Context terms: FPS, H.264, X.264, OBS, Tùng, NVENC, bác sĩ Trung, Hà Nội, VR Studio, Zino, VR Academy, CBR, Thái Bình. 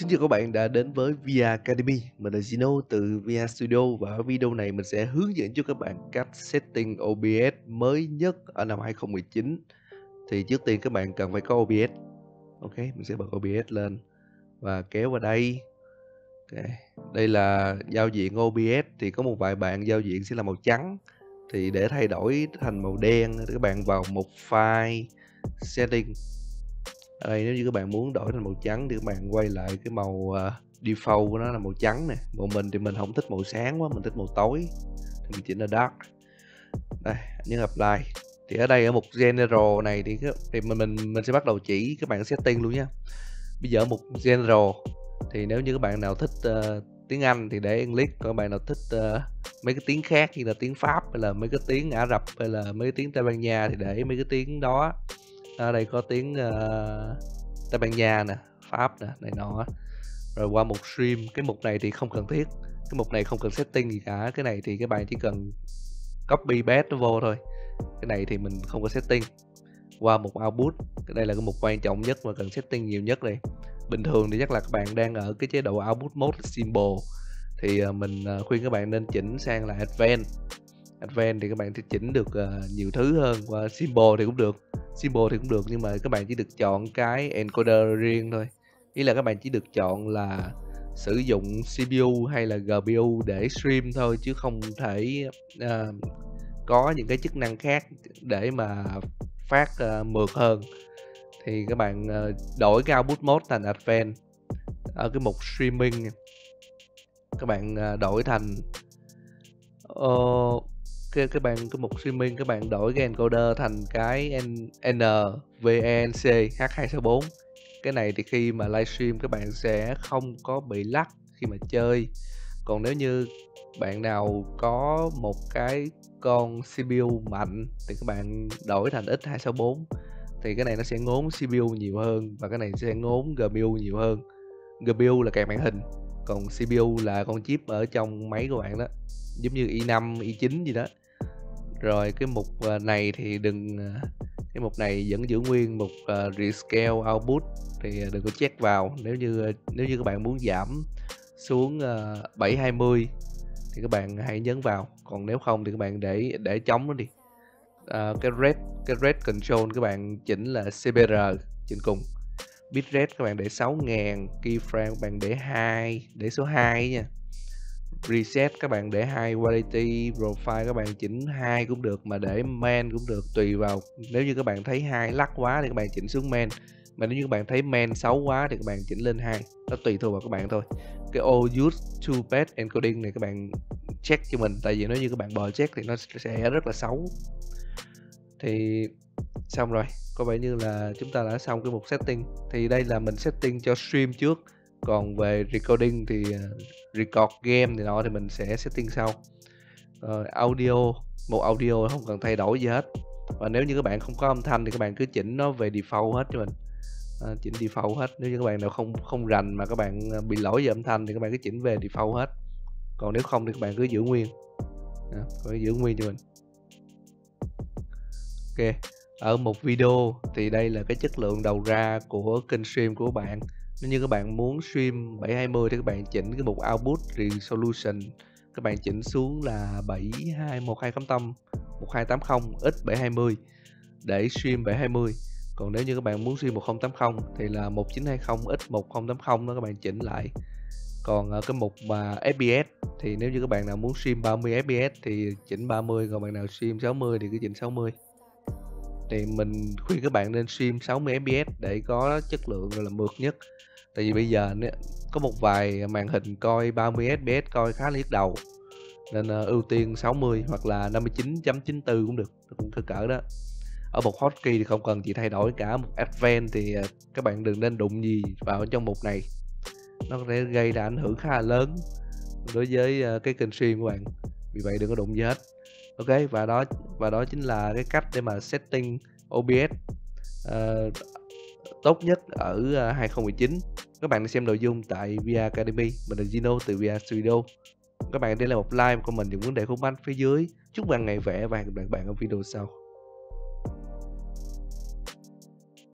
Xin chào các bạn đã đến với VR Academy, mình là Zino từ VR Studio và ở video này mình sẽ hướng dẫn cho các bạn cách setting OBS mới nhất ở năm 2019. Thì trước tiên các bạn cần phải có OBS. Ok, mình sẽ bật OBS lên và kéo vào đây. Okay. Đây là giao diện OBS, thì có một vài bạn giao diện sẽ là màu trắng. Thì để thay đổi thành màu đen thì các bạn vào một file setting. Ở đây nếu như các bạn muốn đổi thành màu trắng thì các bạn quay lại cái màu default của nó là màu trắng nè. Còn mình thì mình không thích màu sáng quá, mình thích màu tối thì mình chỉnh là dark. Đây, nhấn apply. Thì ở đây ở mục general này thì mình sẽ bắt đầu chỉ các bạn setting luôn nha. Bây giờ ở mục general thì nếu như các bạn nào thích tiếng Anh thì để English, còn các bạn nào thích mấy cái tiếng khác như là tiếng Pháp hay là mấy cái tiếng Ả Rập hay là mấy cái tiếng Tây Ban Nha thì để mấy cái tiếng đó. Ở đây có tiếng Tây Ban Nha nè, Pháp nè, này nọ. Rồi qua mục stream, cái mục này thì không cần thiết. Cái mục này không cần setting gì cả. Cái này thì các bạn chỉ cần copy paste nó vô thôi. Cái này thì mình không có setting. Qua mục output, cái đây là cái mục quan trọng nhất mà cần setting nhiều nhất đây. Bình thường thì chắc là các bạn đang ở cái chế độ output mode simple. Thì mình khuyên các bạn nên chỉnh sang là advanced. Advanced thì các bạn sẽ chỉnh được nhiều thứ hơn. Và simple thì cũng được. Symbol thì cũng được, nhưng mà các bạn chỉ được chọn cái encoder riêng thôi. Ý là các bạn chỉ được chọn là sử dụng CPU hay là GPU để stream thôi, chứ không thể có những cái chức năng khác để mà phát mượt hơn. Thì các bạn đổi cái output mode thành advanced. Ở cái mục streaming các bạn đổi thành cái mục streaming các bạn đổi cái encoder thành cái NVENC H.264. Cái này thì khi mà livestream các bạn sẽ không có bị lag khi mà chơi. Còn nếu như bạn nào có một cái con CPU mạnh thì các bạn đổi thành X.264 thì cái này nó sẽ ngốn CPU nhiều hơn và cái này sẽ ngốn GPU nhiều hơn. GPU là kèm màn hình, còn CPU là con chip ở trong máy của bạn đó, giống như i5, i9 gì đó. Rồi cái mục này thì đừng, cái mục này vẫn giữ nguyên mục rescale output thì đừng có check vào. Nếu như các bạn muốn giảm xuống 720 thì các bạn hãy nhấn vào, còn nếu không thì các bạn để trống nó đi. Cái red control các bạn chỉnh là CBR trên cùng. Bitrate các bạn để 6000, keyframe các bạn để 2, để số 2 nha. Reset các bạn để 2, quality profile các bạn chỉnh 2 cũng được, mà để main cũng được, tùy vào. Nếu như các bạn thấy 2 lắc quá thì các bạn chỉnh xuống main, mà nếu như các bạn thấy main xấu quá thì các bạn chỉnh lên 2. Nó tùy thuộc vào các bạn thôi. Cái all use to path encoding này các bạn check cho mình, tại vì nếu như các bạn bỏ check thì nó sẽ rất là xấu. Thì xong rồi, có vẻ như là chúng ta đã xong cái mục setting. Thì đây là mình setting cho stream trước, còn về recording thì record game thì nọ thì mình sẽ setting sau. Audio, một audio không cần thay đổi gì hết. Và nếu như các bạn không có âm thanh thì các bạn cứ chỉnh nó về default hết cho mình. Chỉnh default hết. Nếu như các bạn nào không rành mà các bạn bị lỗi về âm thanh thì các bạn cứ chỉnh về default hết. Còn nếu không thì các bạn cứ giữ nguyên. Giữ nguyên cho mình. Ok. Ở một video thì đây là cái chất lượng đầu ra của kênh stream của bạn. Nếu như các bạn muốn stream 720 thì các bạn chỉnh cái mục output resolution, các bạn chỉnh xuống là 1280 x 720 để stream 720. Còn nếu như các bạn muốn stream 1080 thì là 1920 x 1080 đó các bạn chỉnh lại. Còn ở cái mục mà FPS thì nếu như các bạn nào muốn stream 30 FPS thì chỉnh 30, còn bạn nào stream 60 thì cứ chỉnh 60. Thì mình khuyên các bạn nên stream 60 fps để có chất lượng là mượt nhất. Tại vì bây giờ có một vài màn hình coi 30 fps coi khá là nhức đầu, nên ưu tiên 60 hoặc là 59.94 cũng được, cũng cơ cỡ đó. Ở một hotkey thì không cần gì thay đổi cả. Một advance thì các bạn đừng nên đụng gì vào trong mục này, nó có thể gây ra ảnh hưởng khá là lớn đối với cái kênh stream của bạn, vì vậy đừng có đụng gì hết. Ok, và đó chính là cái cách để mà setting OBS tốt nhất ở 2019. Các bạn đã xem nội dung tại VR Academy, mình là Zino từ VR Studio. Các bạn để lại một like, một comment những vấn đề khúc mắc phía dưới. Chúc bạn ngày vẽ và hẹn gặp lại các bạn ở video sau.